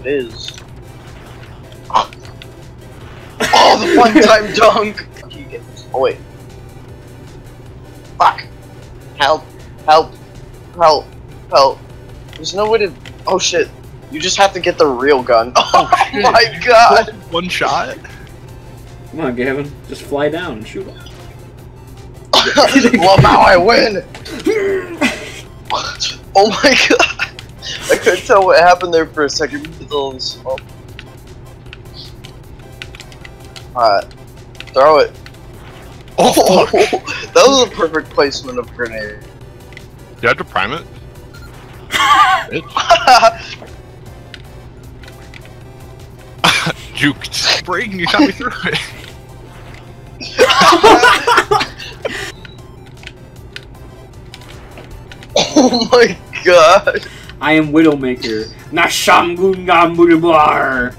it is. Oh, the one-time dunk! How do you get this? Oh wait. Fuck! Help! Help! Help! Help! There's no way to. Oh shit! You just have to get the real gun. Oh my god! One shot. Come on, Gavin. Just fly down and shoot him. Well, now I win. Oh my god! I couldn't tell what happened there for a second. Oh. Alright, throw it. Oh, that was a perfect placement of grenade. You had to prime it. You sprayed and you shot me through it. Oh my god! I am Widowmaker. Nasham Gungam Budabar!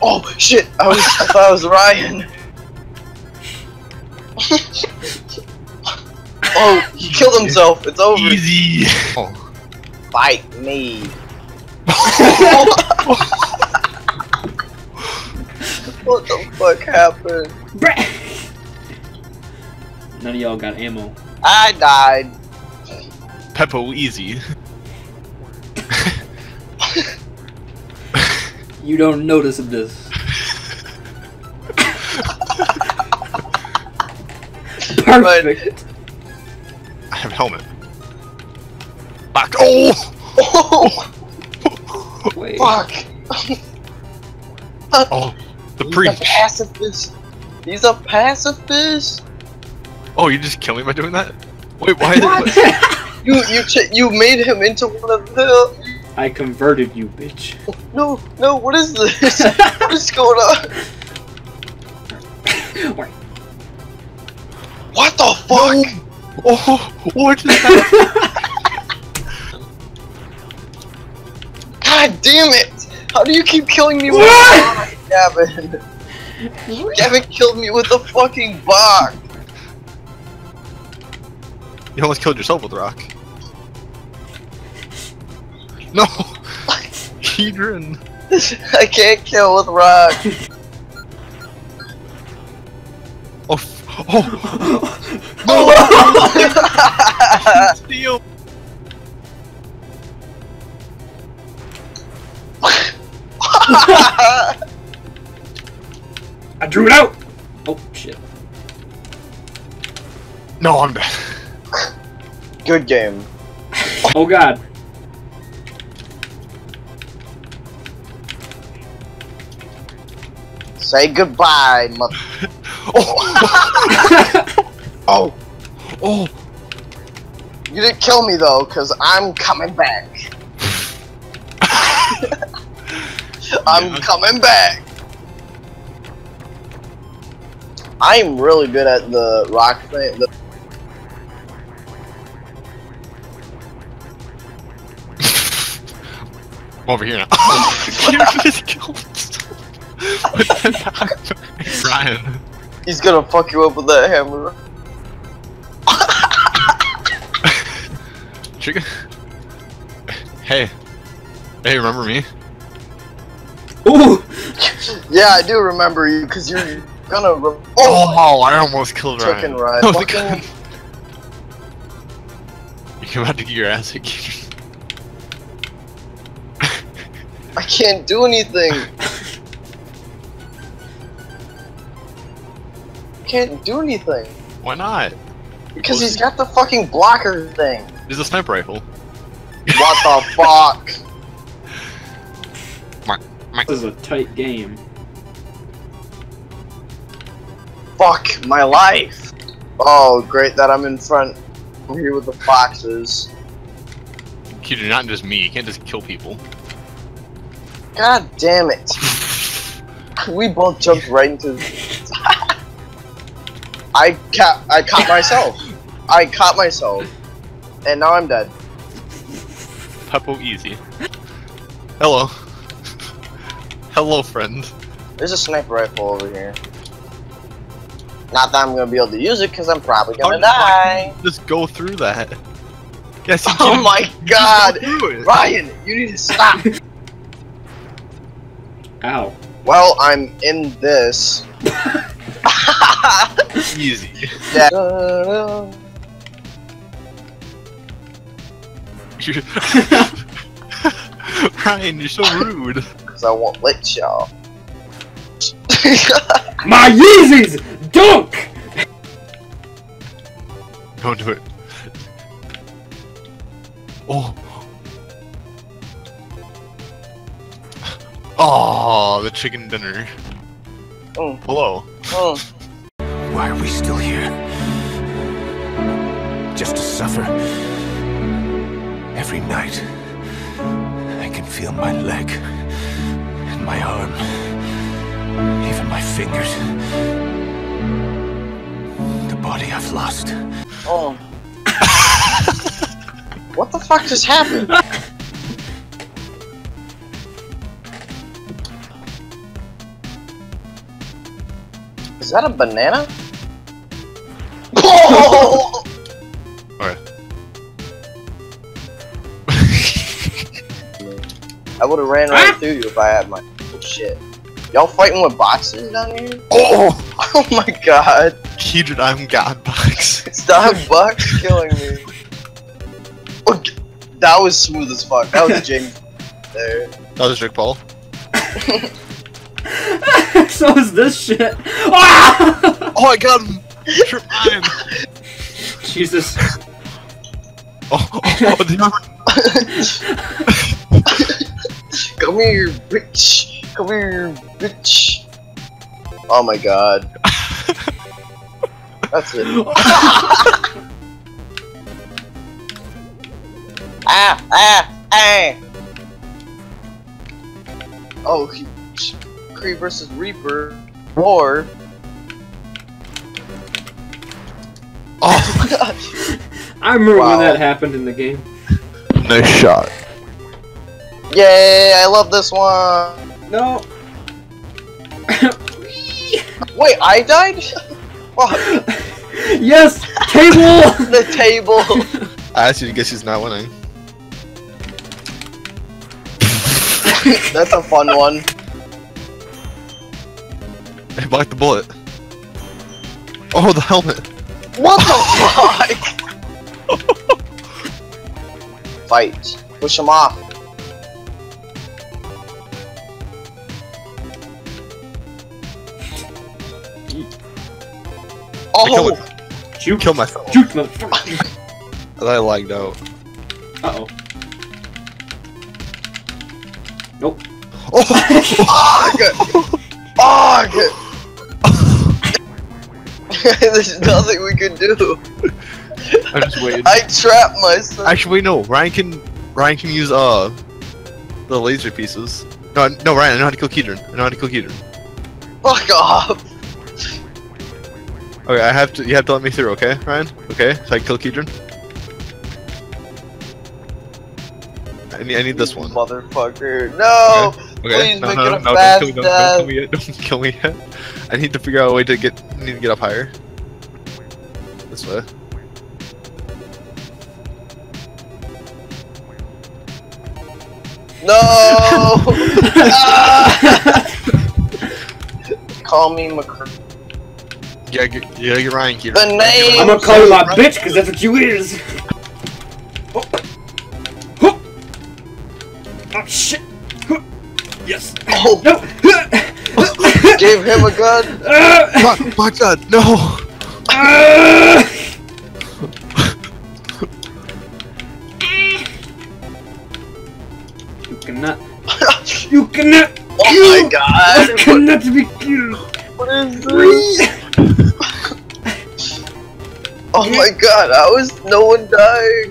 Oh shit! I thought I was Ryan! Oh, he killed himself! It's over! Easy! Oh. Fight me! What the fuck happened? None of y'all got ammo. I died. Pepo Easy. You don't notice of this. Perfect. I have helmet. Fuck. Oh! Oh! Wait. Fuck. Oh, the priest. He's a pacifist. He's a pacifist. Oh, you just killed me by doing that? Wait, why? You made him into one of the. I converted you, bitch. No, no, what is this? What is going on? What the fuck? No. Oh, what is that? God damn it! How do you keep killing me with a box, Gavin? Gavin killed me with a fucking box. You almost killed yourself with rock. No! Kedron! I can't kill with rock! Oh! Oh! Oh! Steal! I drew it out! Oh, shit. No, I'm bad. Good game. Oh god. Say goodbye, mother. Oh. Oh. Oh. You didn't kill me though, cause I'm coming back. I'm coming back. I'm really good at the rock thing. Over here now. You just killed Ryan. He's gonna fuck you up with that hammer. Chicken. Hey. Hey, remember me? Ooh! Yeah, I do remember you, cause you're gonna re oh, I almost killed Ryan. Ryan. No, fucking... You're about to get your ass kicked. I can't do anything. Can't do anything. Why not? Because he's got the fucking blocker thing. He's a sniper rifle. What the fuck? This is a tight game. Fuck my life. Oh, great that I'm in front. I'm here with the foxes. You do not just me. You can't just kill people. God damn it! We both jumped right into. I caught myself. I caught myself, and now I'm dead. Pepo Easy. Hello. Hello, friend. There's a sniper rifle over here. Not that I'm gonna be able to use it because I'm probably gonna die. Just go through that. Yes, you oh my god! Ryan, you need to stop! Ow. Well, I'm in this. Easy. Yeah. Ryan, you're so rude. Because I won't let y'all. My Yeezys! Dunk! Don't do it. Oh. Oh, the chicken dinner. Oh. Hello. Oh. Why are we still here? Just to suffer. Every night, I can feel my leg and my arm, even my fingers. The body I've lost. Oh. What the fuck just happened? Is that a banana? Oh! Alright. I would've ran right through you if I had my shit. Y'all fighting with boxes down here? Oh! Oh my god. Kedron, I'm God Bucks. Stop Bucks killing me. That was smooth as fuck. That was James. There. That was Rick Paul. So is this shit. Ah! Oh, I got him. Jesus. Oh, come here, bitch. Come here, bitch. Oh my god. That's it. Oh, McCree versus Reaper war. Oh my gosh! I remember when that happened in the game. Nice shot. Yay! I love this one. No. Wait, I died? Yes, table. The table. I actually guess he's not winning. That's a fun one. He blocked the bullet. Oh, the helmet. What the fuck? Fight. Push him off. Oh! You killed myself. Juke, motherfucker. I lagged out. Uh oh. Nope. Oh! Oh! Oh! Good. There's nothing we can do. I just waited. I trapped myself. Actually, no. Ryan can use the laser pieces. No, Ryan. I know how to kill Kedron. Fuck off. Okay, I have to. You have to let me through, okay, Ryan? Okay, so I can kill Kedron. I need this one. Motherfucker. No! Okay. Please make it a fast death. Don't kill me yet. I need to figure out a way to get up higher. This way. No! Call me McCree. Yeah, get Ryan Keeter. The name! I'm gonna call you my bitch, cause that's what you is! Oh shit! Yes! Oh! No! Gave him a gun! My god, no! You cannot. You cannot. Oh my god! You cannot be killed! What is this? Oh my god, how is no one dying?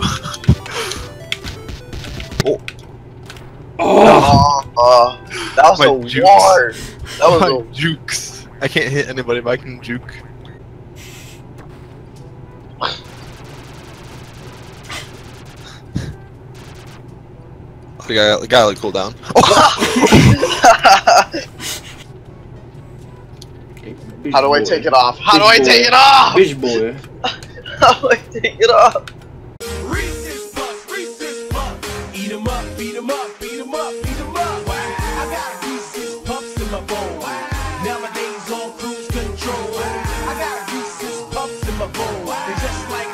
Oh. Oh. That was a war! That was a jukes. I can't hit anybody, but I can juke. The guy like cool down. How do I take it off? How do I take it off? Bitch boy. How do I take it off? beat him up, beat him up, beat him up. I got Reese's Puffs in my bowl. Nowadays all cruise control. I got Reese's Puffs in my bowl. They're just like